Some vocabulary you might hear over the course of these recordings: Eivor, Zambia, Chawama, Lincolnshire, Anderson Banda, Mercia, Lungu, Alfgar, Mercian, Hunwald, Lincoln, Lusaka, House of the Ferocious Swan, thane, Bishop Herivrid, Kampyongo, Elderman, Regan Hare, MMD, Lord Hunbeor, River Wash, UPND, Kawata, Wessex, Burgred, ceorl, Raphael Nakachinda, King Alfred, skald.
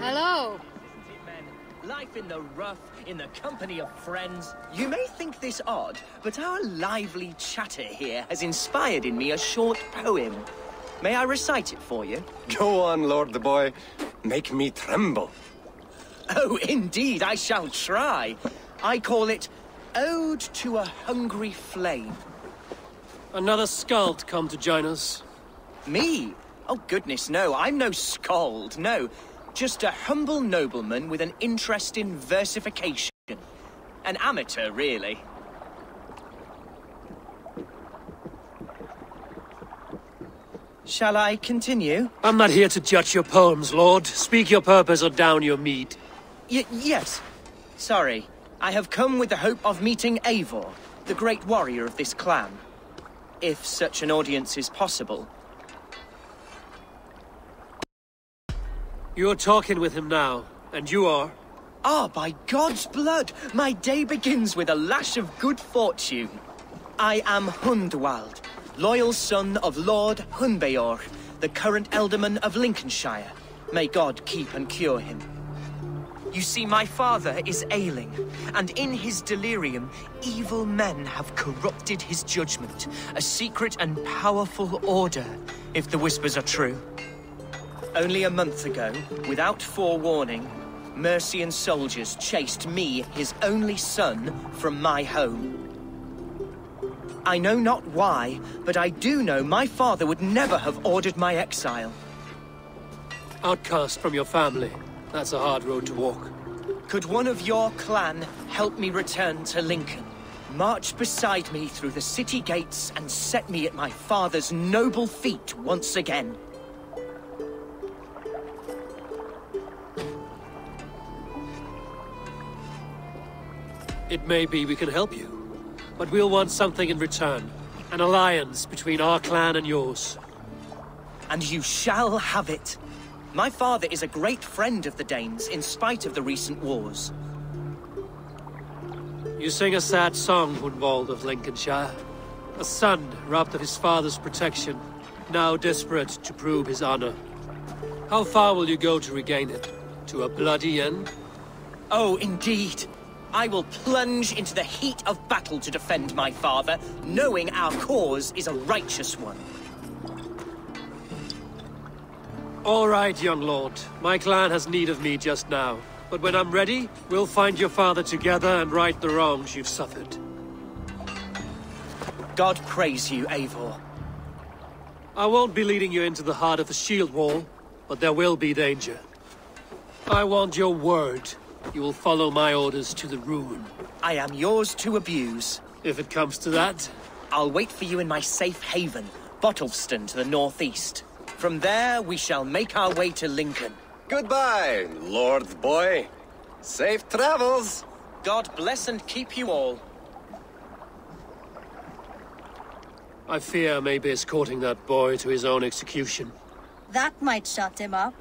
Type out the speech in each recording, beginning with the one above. Hello. Life in the rough, in the company of friends. You may think this odd, but our lively chatter here has inspired in me a short poem. May I recite it for you? Go on, Lord the Boy. Make me tremble. Oh, indeed, I shall try. I call it Ode to a Hungry Flame. Another skald come to join us. Me? Oh, goodness, no. I'm no skald, no. Just a humble nobleman with an interest in versification. An amateur, really. Shall I continue? I'm not here to judge your poems, Lord. Speak your purpose or down your meat. Yes. Sorry. I have come with the hope of meeting Eivor, the great warrior of this clan. If such an audience is possible. You're talking with him now, and you are? Ah, by God's blood, my day begins with a lash of good fortune. I am Hundwald, loyal son of Lord Hunbeor, the current Elderman of Lincolnshire. May God keep and cure him. You see, my father is ailing, and in his delirium, evil men have corrupted his judgment. A secret and powerful order, if the whispers are true. Only a month ago, without forewarning, Mercian soldiers chased me, his only son, from my home. I know not why, but I do know my father would never have ordered my exile. Outcast from your family. That's a hard road to walk. Could one of your clan help me return to Lincoln? March beside me through the city gates and set me at my father's noble feet once again. It may be we can help you, but we'll want something in return. An alliance between our clan and yours. And you shall have it. My father is a great friend of the Danes, in spite of the recent wars. You sing a sad song, Hunwald of Lincolnshire. A son robbed of his father's protection, now desperate to prove his honor. How far will you go to regain it? To a bloody end? Oh, indeed. I will plunge into the heat of battle to defend my father, knowing our cause is a righteous one. All right, young lord. My clan has need of me just now. But when I'm ready, we'll find your father together and right the wrongs you've suffered. God praise you, Eivor. I won't be leading you into the heart of the shield wall, but there will be danger. I want your word. You will follow my orders to the ruin. I am yours to abuse. If it comes to that. I'll wait for you in my safe haven, Bottleston to the northeast. From there, we shall make our way to Lincoln. Goodbye, Lord Boy. Safe travels. God bless and keep you all. I fear I may be escorting that boy to his own execution. That might shut him up.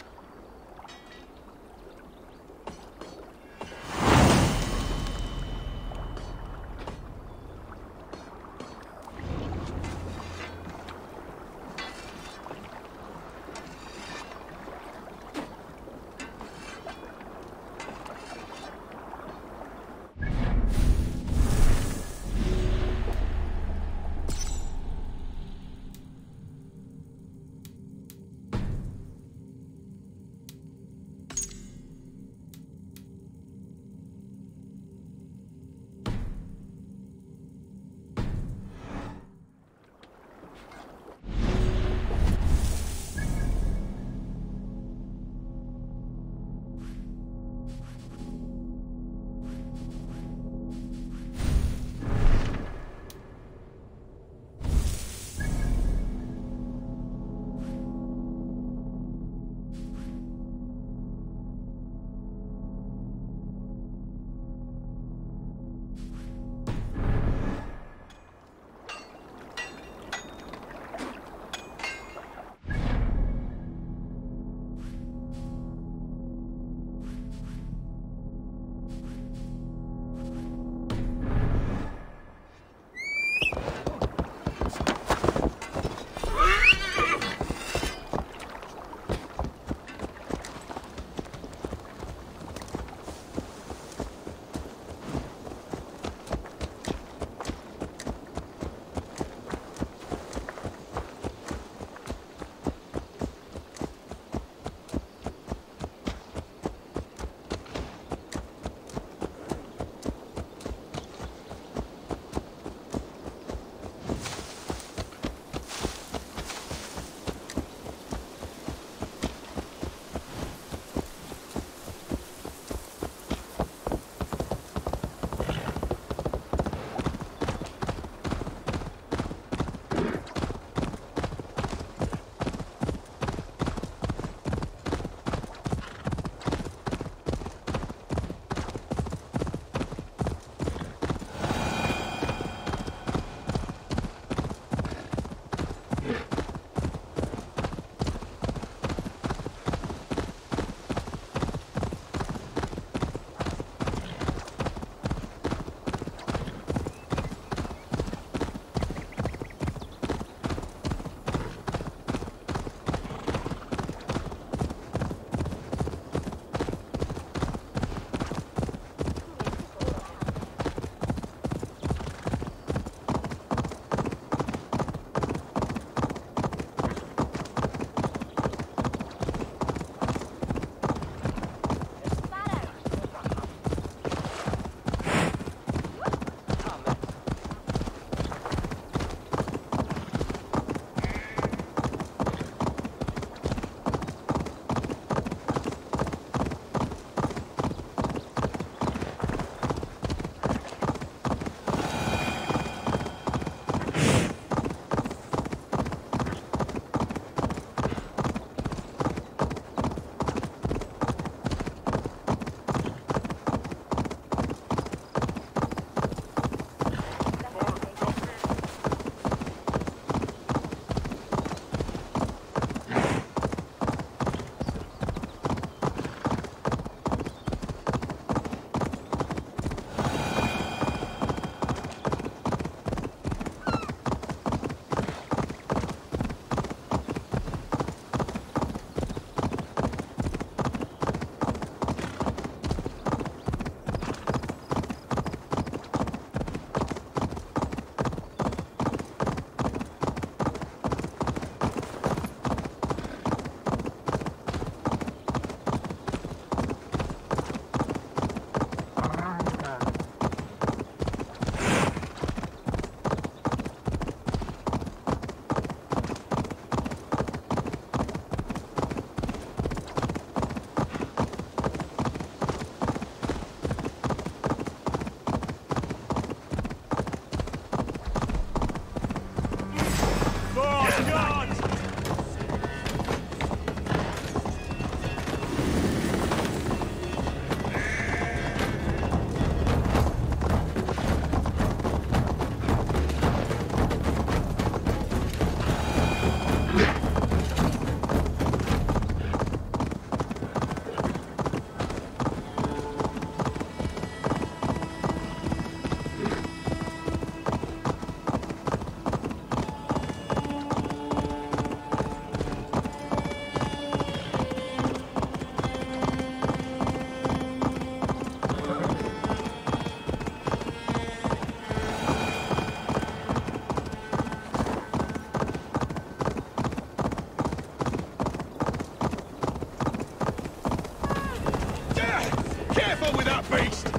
faced. I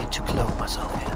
need to clone myself here.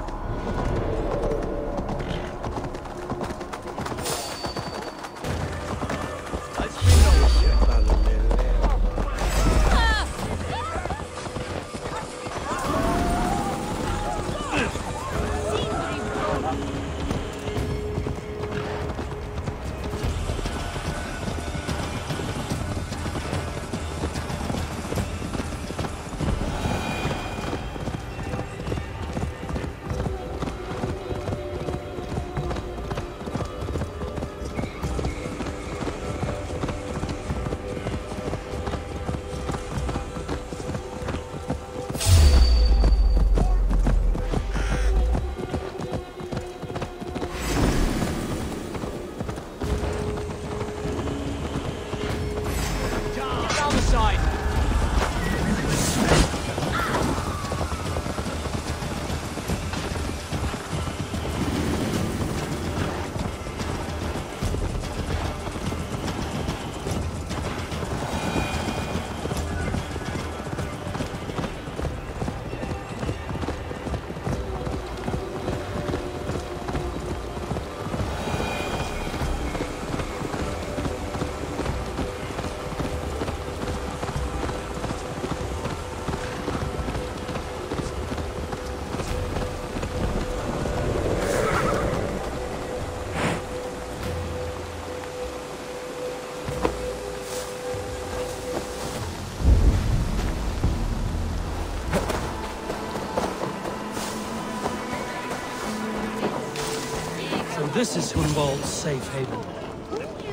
This is Humboldt's safe haven.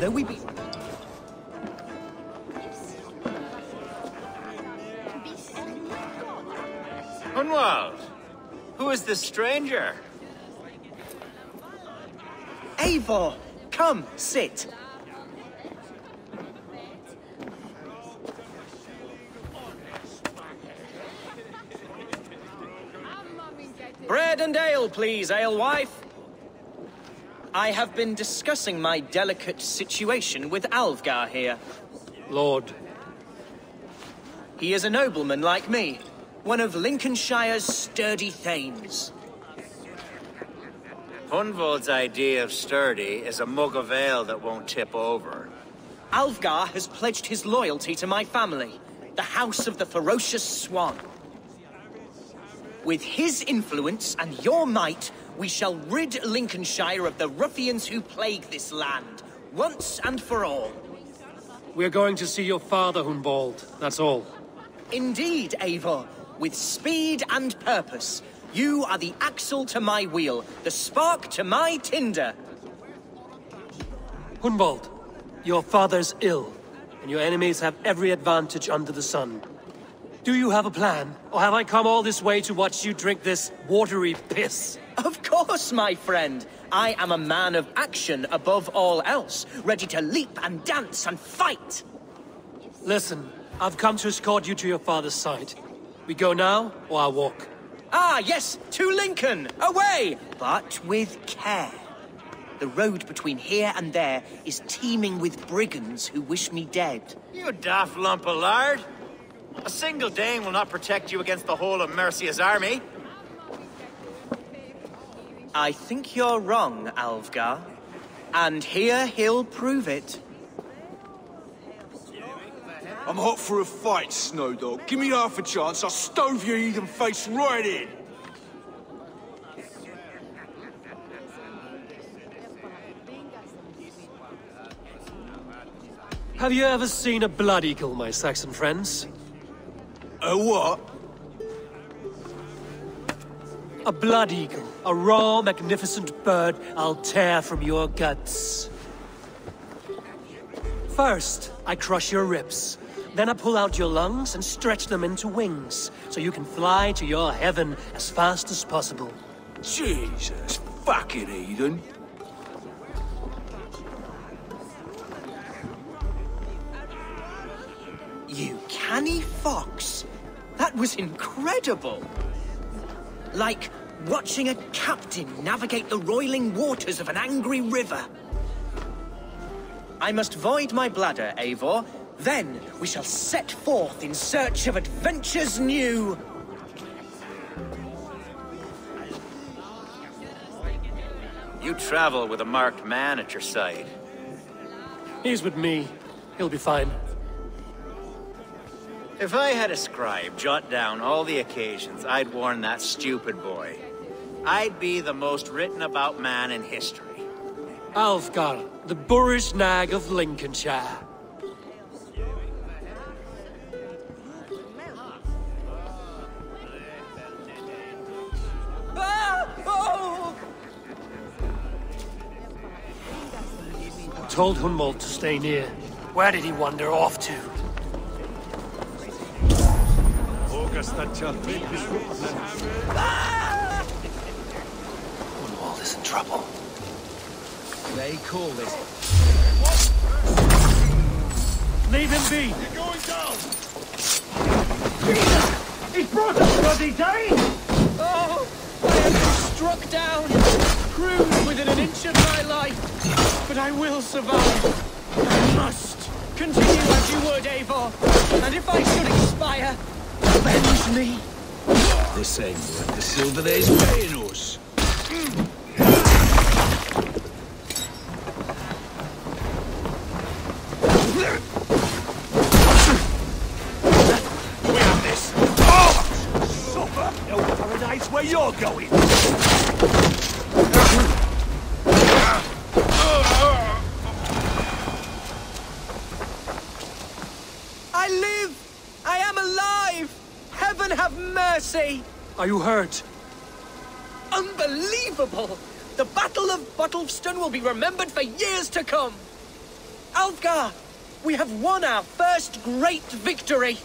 There we be. Humboldt! Who is this stranger? Eivor! Come, sit! Bread and ale, please, alewife! I have been discussing my delicate situation with Alfgar here. Lord. He is a nobleman like me, one of Lincolnshire's sturdy thanes. Hunvold's idea of sturdy is a mug of ale that won't tip over. Alfgar has pledged his loyalty to my family, the House of the Ferocious Swan. With his influence and your might, we shall rid Lincolnshire of the ruffians who plague this land, once and for all. We're going to see your father, Humboldt, that's all. Indeed, Eivor. With speed and purpose, you are the axle to my wheel, the spark to my tinder. Humboldt, your father's ill, and your enemies have every advantage under the sun. Do you have a plan, or have I come all this way to watch you drink this watery piss? Of course, my friend. I am a man of action above all else, ready to leap and dance and fight. Listen, I've come to escort you to your father's side. We go now, or I walk. Ah, yes, to Lincoln! Away! But with care. The road between here and there is teeming with brigands who wish me dead. You daft lump of lard! A single Dane will not protect you against the whole of Mercia's army. I think you're wrong, Alfgar. And here he'll prove it. I'm hot for a fight, Snowdog. Give me half a chance, I'll stove your heathen face right in. Have you ever seen a blood eagle, my Saxon friends? A what? A blood eagle. A raw, magnificent bird I'll tear from your guts. First, I crush your ribs. Then I pull out your lungs and stretch them into wings, so you can fly to your heaven as fast as possible. Jesus fucking heathen. You canny fox. That was incredible. Like watching a captain navigate the roiling waters of an angry river. I must void my bladder, Eivor. Then we shall set forth in search of adventures new. You travel with a marked man at your side. He's with me. He'll be fine. If I had a scribe jot down all the occasions I'd warn that stupid boy, I'd be the most written about man in history. Alfgar, the boorish nag of Lincolnshire. I told Hunbeor to stay near. Where did he wander off to? All this in trouble. They call this. Leave him be! You're going down! Jesus! He's brought us bloody day! Oh! I have been struck down, cruised within an inch of my life. But I will survive. I must continue as you would, Eivor. And if I should expire, avenge me. They say that the Silver Age is paying us. We have this. Oh! Supper! No paradise where you're going. I live! I am alive! Heaven have mercy! Are you hurt? Unbelievable! The Battle of Bottlevston will be remembered for years to come! Alfgar, we have won our first great victory!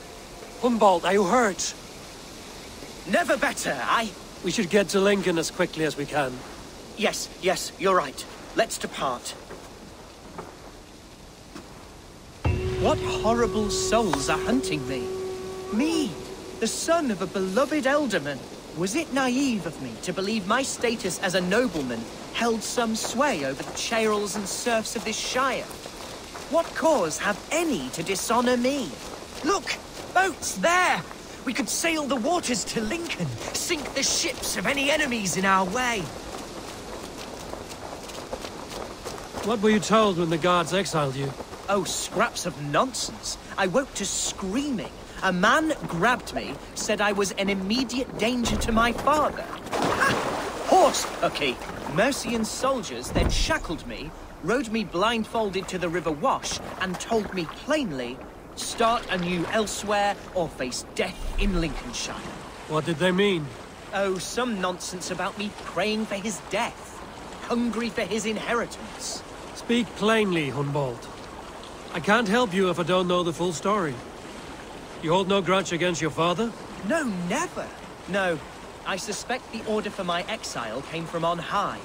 Humboldt, are you hurt? Never better, I... We should get to Lincoln as quickly as we can. Yes, yes, you're right. Let's depart. What horrible souls are hunting me? Me, the son of a beloved Elderman. Was it naive of me to believe my status as a nobleman held some sway over the ceorls and serfs of this shire? What cause have any to dishonour me? Look! Boats there! We could sail the waters to Lincoln, sink the ships of any enemies in our way. What were you told when the guards exiled you? Oh, scraps of nonsense. I woke to screaming. A man grabbed me, said I was an immediate danger to my father. Ha! Horse hockey! Mercian soldiers then shackled me, rode me blindfolded to the River Wash, and told me plainly, start anew elsewhere or face death in Lincolnshire. What did they mean? Oh, some nonsense about me praying for his death, hungry for his inheritance. Speak plainly, Humboldt. I can't help you if I don't know the full story. You hold no grudge against your father? No, never. No, I suspect the order for my exile came from on high.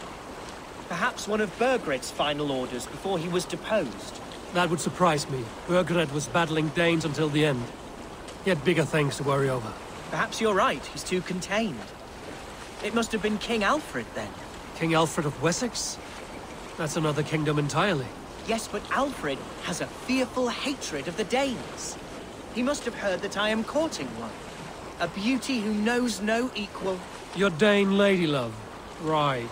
Perhaps one of Burgred's final orders before he was deposed. That would surprise me. Burgred was battling Danes until the end. He had bigger things to worry over. Perhaps you're right. He's too contained. It must have been King Alfred, then. King Alfred of Wessex? That's another kingdom entirely. Yes, but Alfred has a fearful hatred of the Danes. He must have heard that I am courting one. A beauty who knows no equal. Your Dane ladylove. Right.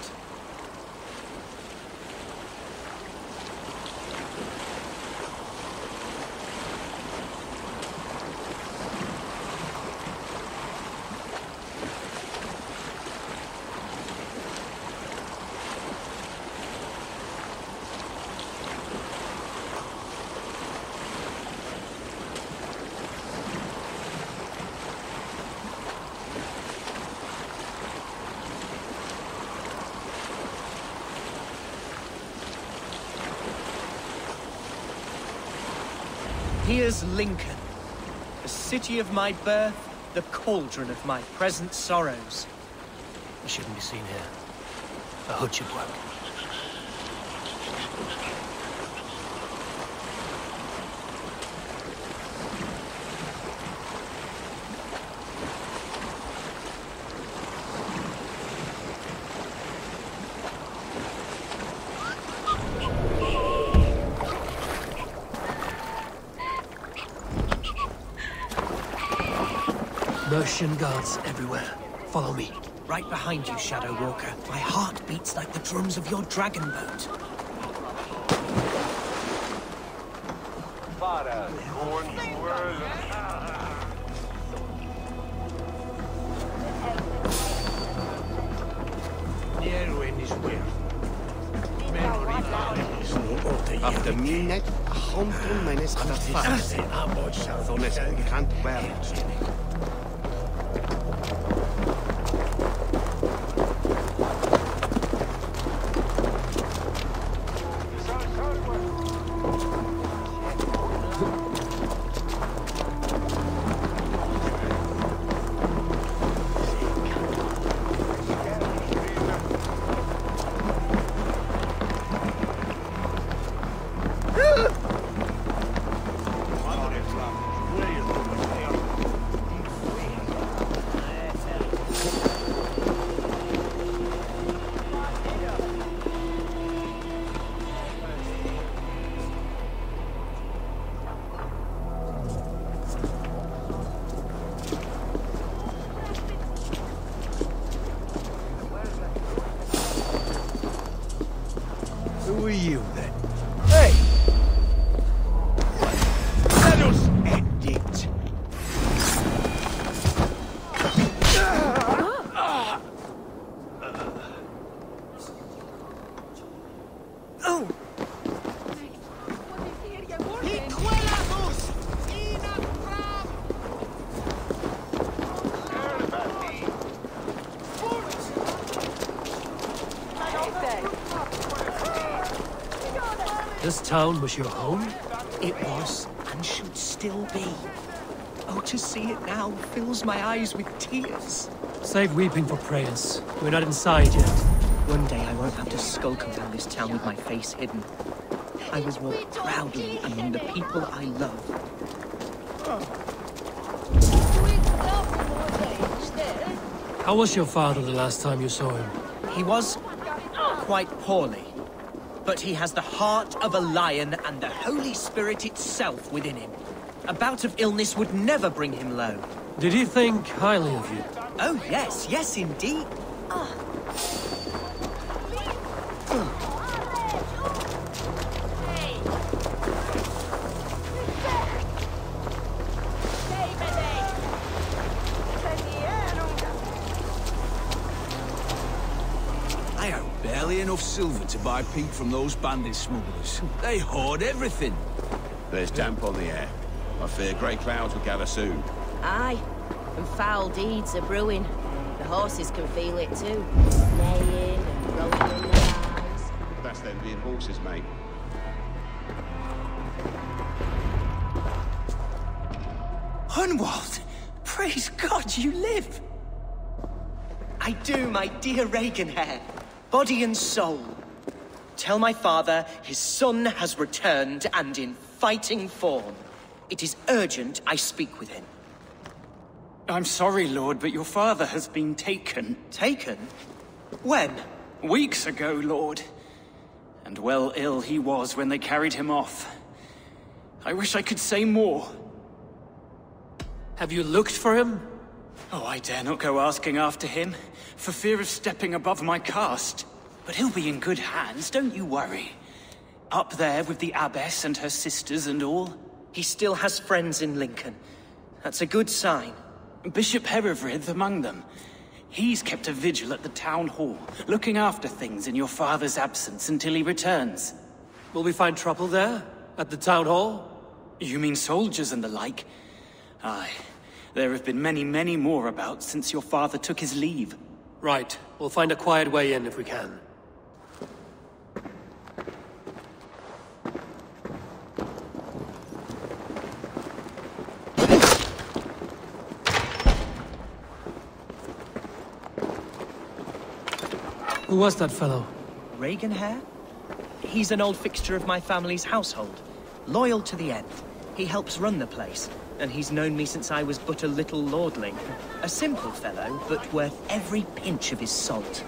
Here's Lincoln, the city of my birth, the cauldron of my present sorrows. I shouldn't be seen here. A hood should work. Mercian guards everywhere. Follow me. Right behind you, Shadow Walker. My heart beats like the drums of your dragon boat. After midnight, This town was your home? It was, and should still be. Oh, to see it now fills my eyes with tears. Save weeping for prayers. We're not inside yet. One day I won't have to skulk around this town with my face hidden. I was walked proudly among the people I love. How was your father the last time you saw him? He was quite poorly. But he has the heart of a lion and the Holy Spirit itself within him. A bout of illness would never bring him low. Did he think highly of you? Oh, yes, yes, indeed. Silver to buy peat from those bandit smugglers. They hoard everything. There's damp on the air. I fear grey clouds will gather soon. Aye, and foul deeds are brewing. The horses can feel it too. Laying and rolling in their eyes. That's them being horses, mate. Hunwald! Praise God, you live! I do, my dear Regan Hare. Body and soul. Tell my father his son has returned and in fighting form. It is urgent I speak with him. I'm sorry, Lord, but your father has been taken. Taken? When? Weeks ago, Lord. And well ill he was when they carried him off. I wish I could say more. Have you looked for him? Oh, I dare not go asking after him, for fear of stepping above my caste. But he'll be in good hands, don't you worry. Up there with the abbess and her sisters and all. He still has friends in Lincoln. That's a good sign. Bishop Herivrid among them. He's kept a vigil at the town hall, looking after things in your father's absence until he returns. Will we find trouble there? At the town hall? You mean soldiers and the like? Aye. There have been many, many more about since your father took his leave. Right. We'll find a quiet way in if we can. Who was that fellow? Regan Hare? He's an old fixture of my family's household. Loyal to the end. He helps run the place. And he's known me since I was but a little lordling. A simple fellow, but worth every pinch of his salt.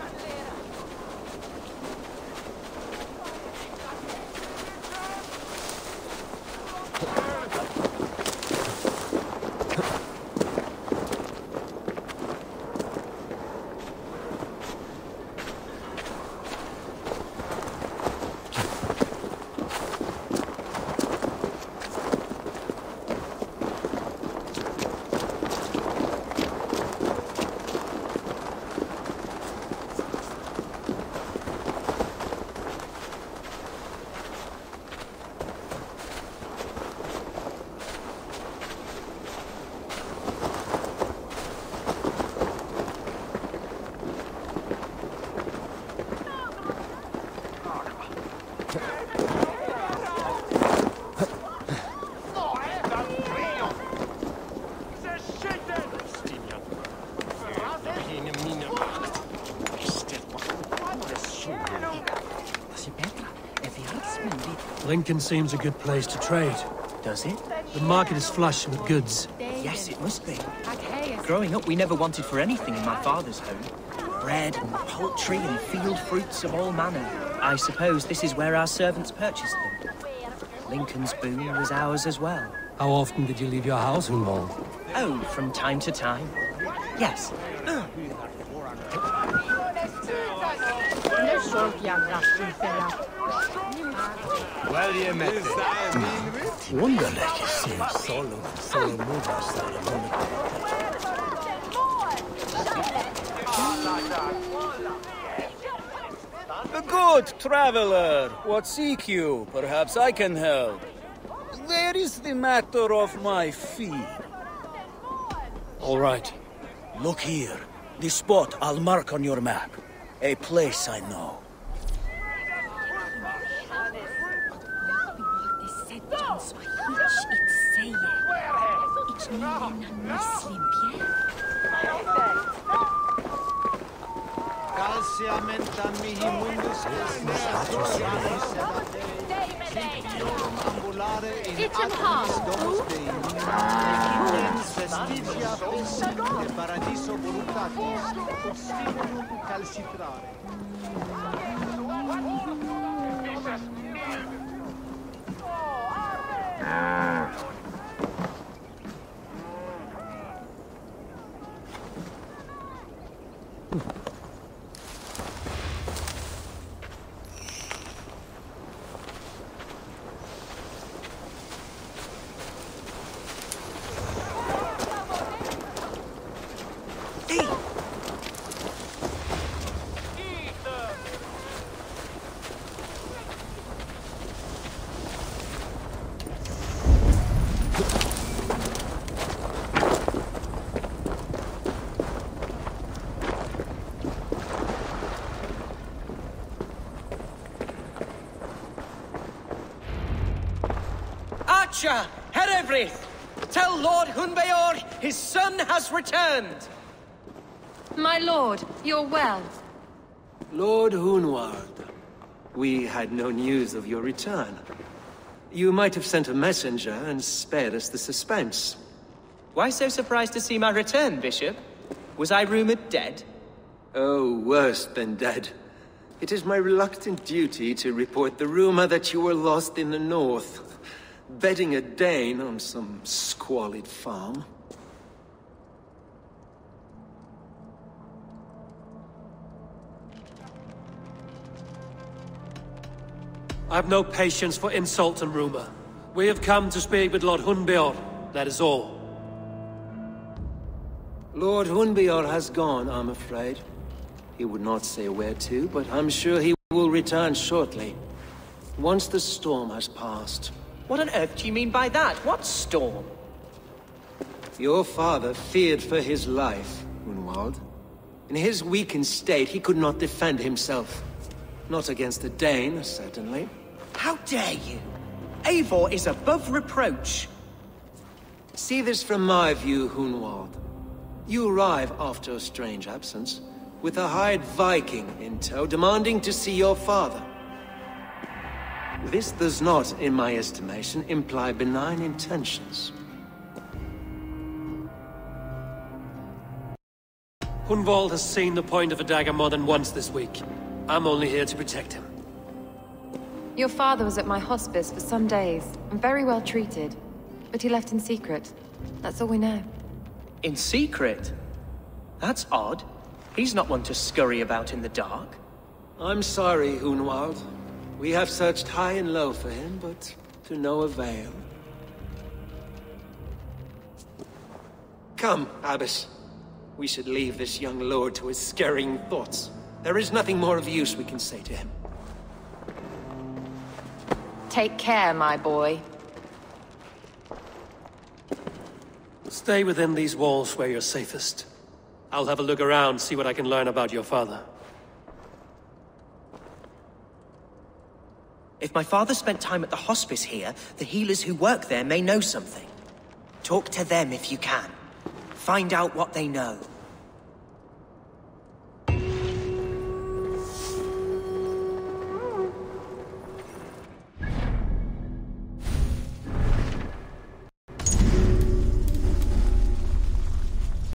fields, maybe. Lincoln seems a good place to trade. Does it? The market is flush with goods. Yes, it must be. Growing up, we never wanted for anything in my father's home. Bread and poultry and field fruits of all manner. I suppose this is where our servants purchased them. Lincoln's boon was ours as well. How often did you leave your house, Humboldt? Oh, from time to time. Yes. Well, you met it. Wonderland seems solemn movement. Good traveler, what seek you? Perhaps I can help. There is the matter of my fee. All right. Look here. This spot I'll mark on your map. A place I know. Herivrid, tell Lord Hunbeor his son has returned. My lord, you're well. Lord Hunward, we had no news of your return. You might have sent a messenger and spared us the suspense. Why so surprised to see my return, Bishop? Was I rumored dead? Oh, worse than dead. It is my reluctant duty to report the rumor that you were lost in the north. Bedding a Dane on some squalid farm. I've no patience for insult and rumor. We have come to speak with Lord Hunbeor, that is all. Lord Hunbeor has gone, I'm afraid. He would not say where to, but I'm sure he will return shortly. Once the storm has passed. What on earth do you mean by that? What storm? Your father feared for his life, Hunwald. In his weakened state, he could not defend himself. Not against the Dane, certainly. How dare you? Eivor is above reproach. See this from my view, Hunwald. You arrive after a strange absence, with a hired Viking in tow, demanding to see your father. This does not, in my estimation, imply benign intentions. Hunwald has seen the point of a dagger more than once this week. I'm only here to protect him. Your father was at my hospice for some days, and very well treated. But he left in secret. That's all we know. In secret? That's odd. He's not one to scurry about in the dark. I'm sorry, Hunwald. We have searched high and low for him, but to no avail. Come, Abbas. We should leave this young lord to his scurrying thoughts. There is nothing more of use we can say to him. Take care, my boy. Stay within these walls where you're safest. I'll have a look around, see what I can learn about your father. If my father spent time at the hospice here, the healers who work there may know something. Talk to them if you can. Find out what they know.